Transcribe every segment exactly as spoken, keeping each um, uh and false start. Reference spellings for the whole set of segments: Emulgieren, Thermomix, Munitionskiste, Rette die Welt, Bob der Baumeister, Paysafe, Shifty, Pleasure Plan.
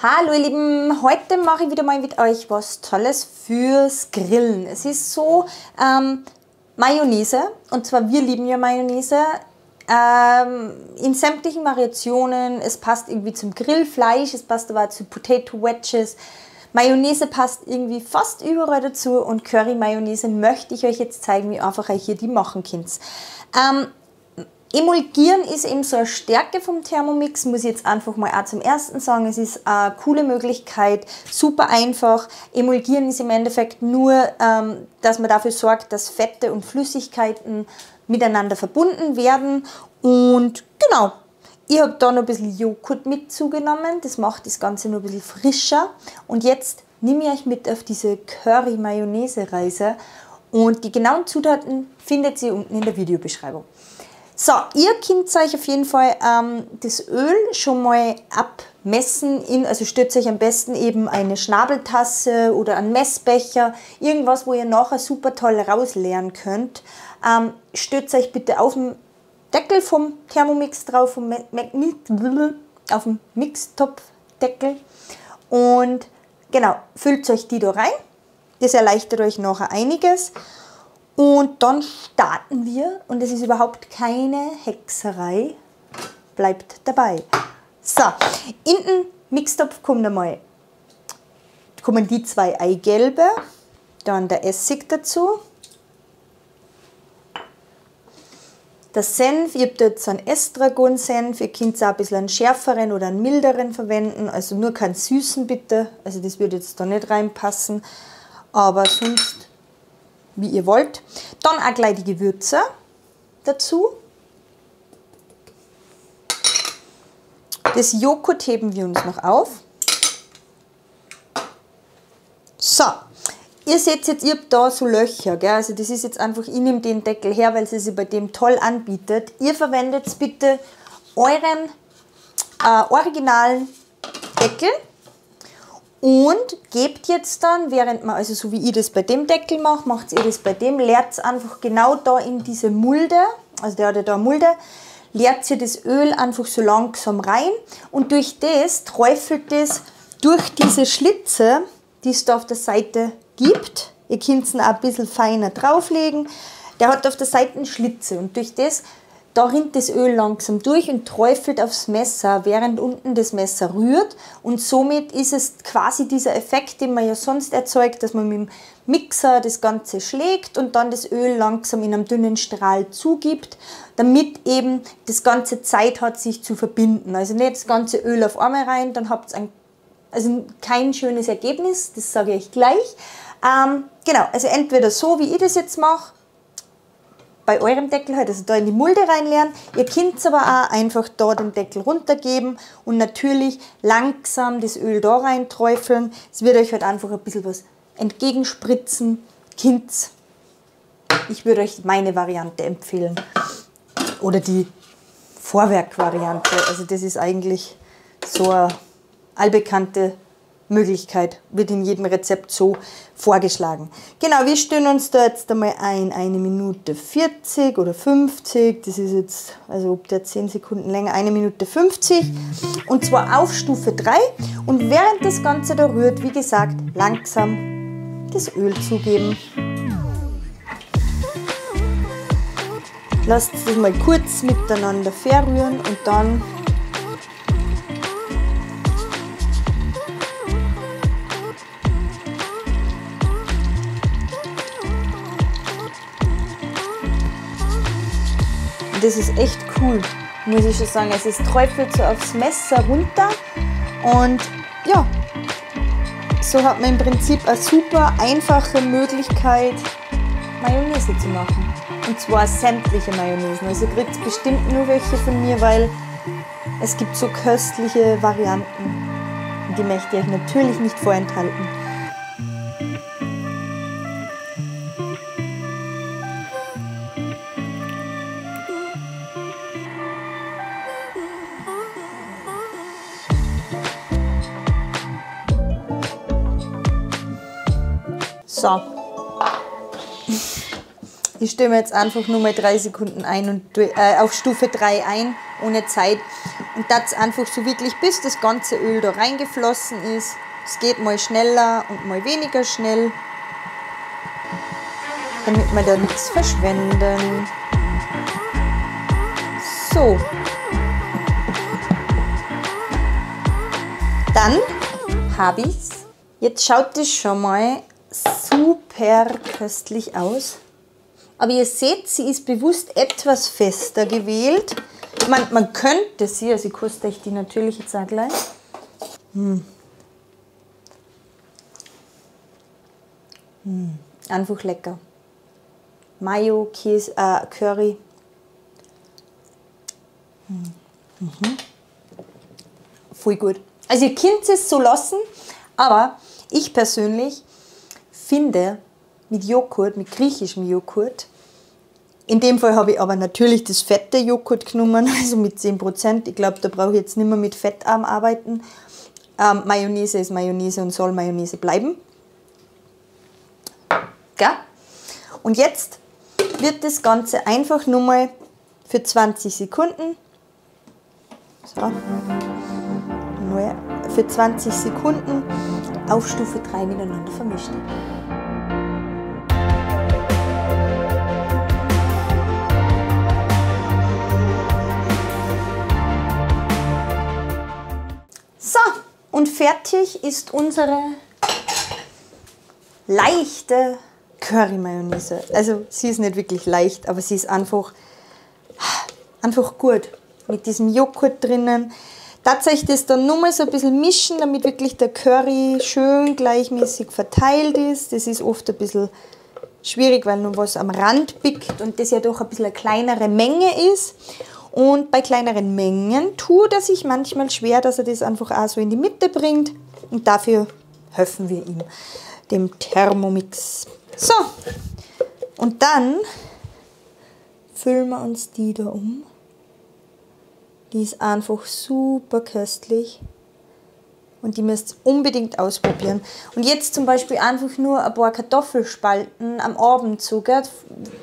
Hallo ihr Lieben, heute mache ich wieder mal mit euch was Tolles fürs Grillen. Es ist so ähm, Mayonnaise, und zwar wir lieben ja Mayonnaise ähm, in sämtlichen Variationen. Es passt irgendwie zum Grillfleisch, es passt aber zu Potato Wedges. Mayonnaise passt irgendwie fast überall dazu, und Curry Mayonnaise möchte ich euch jetzt zeigen, wie einfach ihr hier die machen könnt. Ähm, Emulgieren ist eben so eine Stärke vom Thermomix, muss ich jetzt einfach mal auch zum ersten sagen. Es ist eine coole Möglichkeit, super einfach. Emulgieren ist im Endeffekt nur, ähm, dass man dafür sorgt, dass Fette und Flüssigkeiten miteinander verbunden werden. Und genau, ich habe da noch ein bisschen Joghurt mit zugenommen, das macht das Ganze noch ein bisschen frischer. Und jetzt nehme ich euch mit auf diese Curry-Mayonnaise-Reise, und die genauen Zutaten findet ihr unten in der Videobeschreibung. So, ihr könnt euch auf jeden Fall ähm, das Öl schon mal abmessen, in, also stürzt euch am besten eben eine Schnabeltasse oder einen Messbecher, irgendwas, wo ihr nachher super toll rausleeren könnt. Ähm, stürzt euch bitte auf den Deckel vom Thermomix drauf, vom auf den Mixtopfdeckel, und genau, füllt euch die da rein, das erleichtert euch nachher einiges. Und dann starten wir, und es ist überhaupt keine Hexerei, bleibt dabei. So, in den Mixtopf kommen, einmal, kommen die zwei Eigelbe, dann der Essig dazu, der Senf. Ihr habt jetzt einen Estragon-Senf, ihr könnt auch ein bisschen einen schärferen oder einen milderen verwenden, also nur keinen süßen bitte, also das würde jetzt da nicht reinpassen, aber sonst wie ihr wollt. Dann auch gleich die Gewürze dazu. Das Joghurt heben wir uns noch auf. So, ihr seht jetzt, ihr habt da so Löcher, gell? Also das ist jetzt einfach, ich nehme den Deckel her, weil es sich bei dem toll anbietet. Ihr verwendet bitte euren äh, originalen Deckel. Und gebt jetzt dann, während man, also so wie ich das bei dem Deckel mache, macht ihr das bei dem, leert es einfach genau da in diese Mulde, also der hat ja da eine Mulde, leert ihr das Öl einfach so langsam rein, und durch das träufelt es durch diese Schlitze, die es da auf der Seite gibt. Ihr könnt es auch ein bisschen feiner drauflegen, der hat auf der Seite eine Schlitze, und durch das, da rinnt das Öl langsam durch und träufelt aufs Messer, während unten das Messer rührt, und somit ist es quasi dieser Effekt, den man ja sonst erzeugt, dass man mit dem Mixer das Ganze schlägt und dann das Öl langsam in einem dünnen Strahl zugibt, damit eben das Ganze Zeit hat, sich zu verbinden. Also nicht das ganze Öl auf einmal rein, dann habt ihr also kein schönes Ergebnis, das sage ich euch gleich. Ähm, genau, also entweder so, wie ich das jetzt mache, bei eurem Deckel halt, also da in die Mulde reinleeren. Ihr könnt es aber auch einfach da den Deckel runtergeben und natürlich langsam das Öl da rein träufeln. Es wird euch halt einfach ein bisschen was entgegenspritzen. Kind's, ich würde euch meine Variante empfehlen. Oder die Vorwerk-Variante. Also das ist eigentlich so eine allbekannte Möglichkeit, wird in jedem Rezept so vorgeschlagen. Genau, wir stellen uns da jetzt einmal ein, eine Minute vierzig oder fünfzig, das ist jetzt, also ob der zehn Sekunden länger, eine Minute fünfzig, und zwar auf Stufe drei, und während das Ganze da rührt, wie gesagt, langsam das Öl zugeben. Lasst es mal kurz miteinander verrühren, und dann das ist echt cool, muss ich schon sagen. Also es träufelt so aufs Messer runter, und ja, so hat man im Prinzip eine super einfache Möglichkeit, Mayonnaise zu machen. Und zwar sämtliche Mayonnaise. Also ihr kriegt bestimmt nur welche von mir, weil es gibt so köstliche Varianten. Und die möchte ich euch natürlich nicht vorenthalten. So, ich stelle mir jetzt einfach nur mal drei Sekunden ein und, äh, auf Stufe drei ein, ohne Zeit, Und dass einfach so wirklich bis das ganze Öl da reingeflossen ist. Es geht mal schneller und mal weniger schnell, damit wir da nichts verschwenden. So. Dann habe ich es. Jetzt schaut das schon mal super köstlich aus. Aber ihr seht, sie ist bewusst etwas fester gewählt. Ich meine, man könnte sie, also ich koste euch die natürlich jetzt auch gleich. Hm. Hm. Einfach lecker. Mayo, Käse, äh, Curry. Hm. Mhm. Voll gut. Also ihr könnt es so lassen, aber ich persönlich finde mit Joghurt, mit griechischem Joghurt, in dem Fall habe ich aber natürlich das fette Joghurt genommen, also mit zehn Prozent. Ich glaube, da brauche ich jetzt nicht mehr mit Fettarm arbeiten. Ähm, Mayonnaise ist Mayonnaise und soll Mayonnaise bleiben. Gell? Und jetzt wird das Ganze einfach nur mal für zwanzig Sekunden. So. Für zwanzig Sekunden auf Stufe drei miteinander vermischen. So, und fertig ist unsere leichte Curry-Mayonnaise. Also sie ist nicht wirklich leicht, aber sie ist einfach, einfach gut mit diesem Joghurt drinnen. Tatsächlich das dann nur mal so ein bisschen mischen, damit wirklich der Curry schön gleichmäßig verteilt ist. Das ist oft ein bisschen schwierig, weil nur was am Rand biegt und das ja doch ein bisschen eine kleinere Menge ist. Und bei kleineren Mengen tut er sich manchmal schwer, dass er das einfach auch so in die Mitte bringt. Und dafür helfen wir ihm, dem Thermomix. So, und dann füllen wir uns die da um. Die ist einfach super köstlich und die müsst ihr unbedingt ausprobieren. Und jetzt zum Beispiel einfach nur ein paar Kartoffelspalten am Abend so, gell?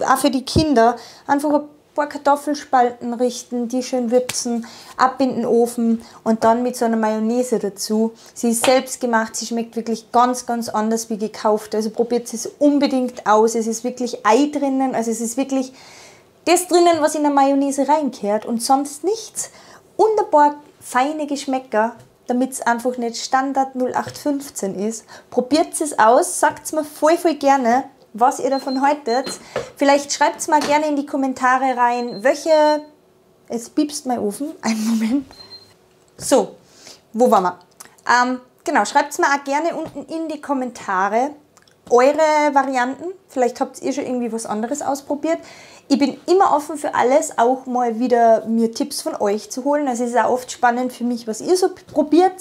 Auch für die Kinder, einfach ein paar Kartoffelspalten richten, die schön würzen, ab in den Ofen und dann mit so einer Mayonnaise dazu. Sie ist selbst gemacht, sie schmeckt wirklich ganz, ganz anders wie gekauft. Also probiert es unbedingt aus, es ist wirklich Ei drinnen, also es ist wirklich... das drinnen, was in der Mayonnaise reinkehrt und sonst nichts. Und ein paar feine Geschmäcker, damit es einfach nicht Standard null acht fünfzehn ist. Probiert es aus, sagt mir voll, voll gerne, was ihr davon haltet. Vielleicht schreibt es mal gerne in die Kommentare rein, welche... Es piepst mein Ofen, einen Moment. So, wo waren wir? Ähm, genau, schreibt es mir auch gerne unten in die Kommentare eure Varianten. Vielleicht habt ihr schon irgendwie was anderes ausprobiert. Ich bin immer offen für alles, auch mal wieder mir Tipps von euch zu holen. Also es ist auch oft spannend für mich, was ihr so probiert.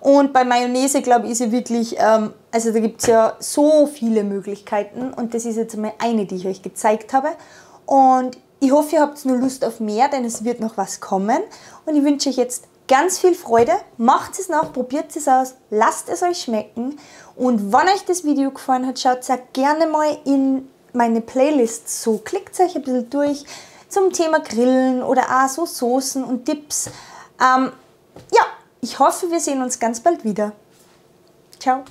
Und bei Mayonnaise, glaube ich, ist ja wirklich, ähm, also da gibt es ja so viele Möglichkeiten. Und das ist jetzt mal eine, die ich euch gezeigt habe. Und ich hoffe, ihr habt nur Lust auf mehr, denn es wird noch was kommen. Und ich wünsche euch jetzt ganz viel Freude. Macht es nach, probiert es aus, lasst es euch schmecken. Und wenn euch das Video gefallen hat, schaut es auch gerne mal in meine Playlist so, klickt euch ein bisschen durch zum Thema Grillen oder auch so Soßen und Tipps. Ähm, ja, ich hoffe, wir sehen uns ganz bald wieder. Ciao!